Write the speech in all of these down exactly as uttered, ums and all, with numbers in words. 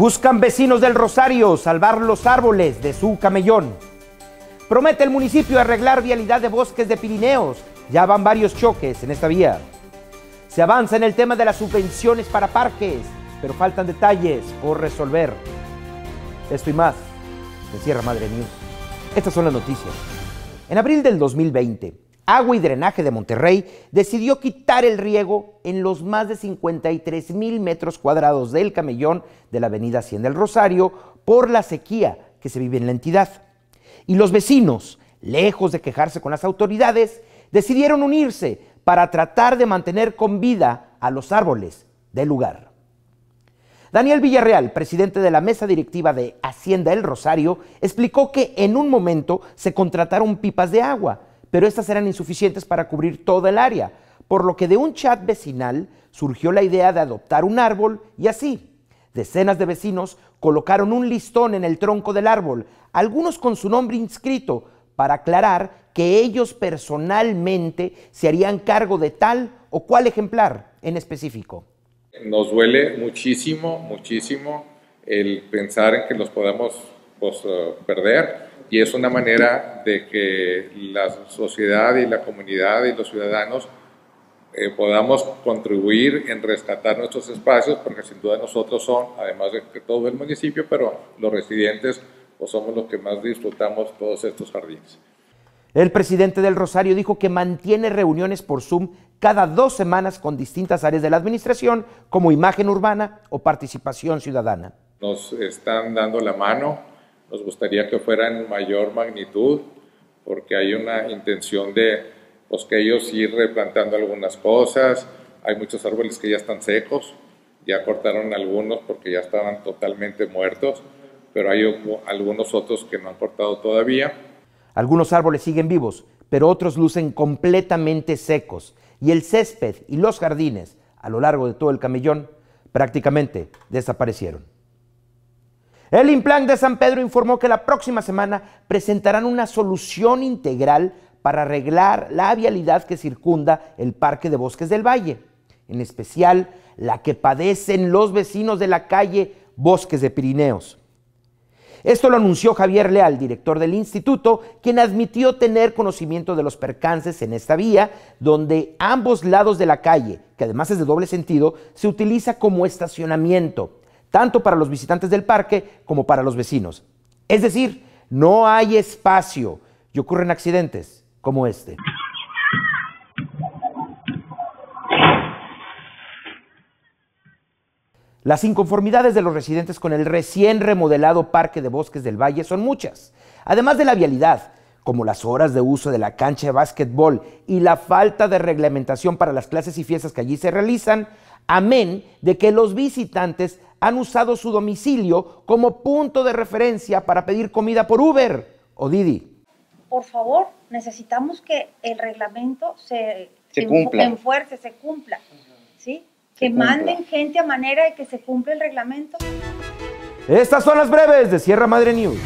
Buscan vecinos del Rosario salvar los árboles de su camellón. Promete el municipio arreglar vialidad de Bosques de Pirineos. Ya van varios choques en esta vía. Se avanza en el tema de las subvenciones para parques, pero faltan detalles por resolver. Esto y más de Sierra Madre News. Estas son las noticias. En abril del dos mil veinte, Agua y Drenaje de Monterrey decidió quitar el riego en los más de cincuenta y tres mil metros cuadrados del camellón de la avenida Hacienda El Rosario por la sequía que se vive en la entidad. Y los vecinos, lejos de quejarse con las autoridades, decidieron unirse para tratar de mantener con vida a los árboles del lugar. Daniel Villarreal, presidente de la mesa directiva de Hacienda El Rosario, explicó que en un momento se contrataron pipas de agua, pero estas eran insuficientes para cubrir toda el área, por lo que de un chat vecinal surgió la idea de adoptar un árbol y así, decenas de vecinos colocaron un listón en el tronco del árbol, algunos con su nombre inscrito, para aclarar que ellos personalmente se harían cargo de tal o cual ejemplar en específico. Nos duele muchísimo, muchísimo el pensar en que los podamos pues, perder, y es una manera de que la sociedad y la comunidad y los ciudadanos eh, podamos contribuir en rescatar nuestros espacios, porque sin duda nosotros son, además de que todo el municipio, pero los residentes pues, somos los que más disfrutamos todos estos jardines. El presidente del Rosario dijo que mantiene reuniones por Zoom cada dos semanas con distintas áreas de la administración, como imagen urbana o participación ciudadana. Nos están dando la mano, nos gustaría que fuera en mayor magnitud, porque hay una intención de pues, que ellos ir replantando algunas cosas. Hay muchos árboles que ya están secos, ya cortaron algunos porque ya estaban totalmente muertos, pero hay algunos otros que no han cortado todavía. Algunos árboles siguen vivos, pero otros lucen completamente secos, y el césped y los jardines a lo largo de todo el camellón prácticamente desaparecieron. El Inplan de San Pedro informó que la próxima semana presentarán una solución integral para arreglar la vialidad que circunda el Parque de Bosques del Valle, en especial la que padecen los vecinos de la calle Bosques de Pirineos. Esto lo anunció Javier Leal, director del instituto, quien admitió tener conocimiento de los percances en esta vía, donde ambos lados de la calle, que además es de doble sentido, se utiliza como estacionamiento, tanto para los visitantes del parque como para los vecinos. Es decir, no hay espacio y ocurren accidentes como este. Las inconformidades de los residentes con el recién remodelado Parque de Bosques del Valle son muchas. Además de la vialidad, como las horas de uso de la cancha de básquetbol y la falta de reglamentación para las clases y fiestas que allí se realizan, amén de que los visitantes han usado su domicilio como punto de referencia para pedir comida por Uber o Didi. Por favor, necesitamos que el reglamento se, se, se cumpla. enfuerce, se cumpla, ¿sí? Que manden gente a manera de que se cumpla el reglamento. Estas son las breves de Sierra Madre News.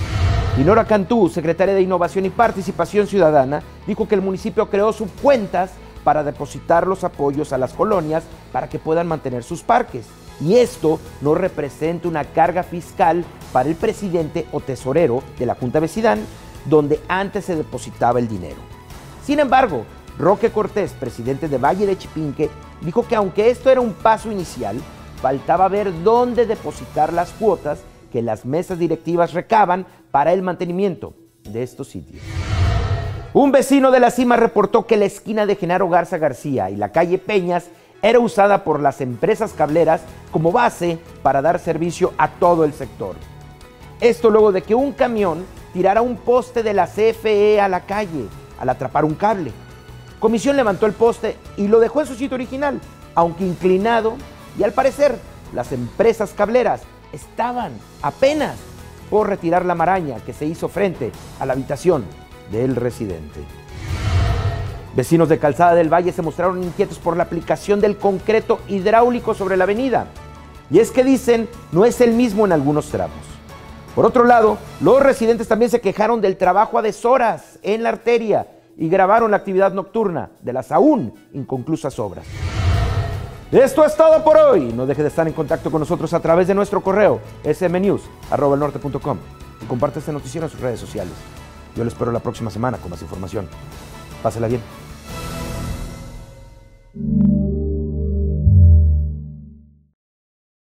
Dinora Cantú, secretaria de Innovación y Participación Ciudadana, dijo que el municipio creó sus cuentas para depositar los apoyos a las colonias para que puedan mantener sus parques. Y esto no representa una carga fiscal para el presidente o tesorero de la Junta Vecinal, donde antes se depositaba el dinero. Sin embargo, Roque Cortés, presidente de Valle de Chipinque, dijo que aunque esto era un paso inicial, faltaba ver dónde depositar las cuotas que las mesas directivas recaban para el mantenimiento de estos sitios. Un vecino de la cima reportó que la esquina de Genaro Garza García y la calle Peñas era usada por las empresas cableras como base para dar servicio a todo el sector. Esto luego de que un camión tirara un poste de la C F E a la calle al atrapar un cable. Comisión levantó el poste y lo dejó en su sitio original, aunque inclinado, y al parecer las empresas cableras estaban apenas por retirar la maraña que se hizo frente a la habitación del residente. Vecinos de Calzada del Valle se mostraron inquietos por la aplicación del concreto hidráulico sobre la avenida, y es que dicen no es el mismo en algunos tramos. Por otro lado, los residentes también se quejaron del trabajo a deshoras en la arteria, y grabaron la actividad nocturna de las aún inconclusas obras. Esto es todo por hoy. No deje de estar en contacto con nosotros a través de nuestro correo s m news arroba el norte punto com y comparte este noticiero en sus redes sociales. Yo les espero la próxima semana con más información. Pásela bien.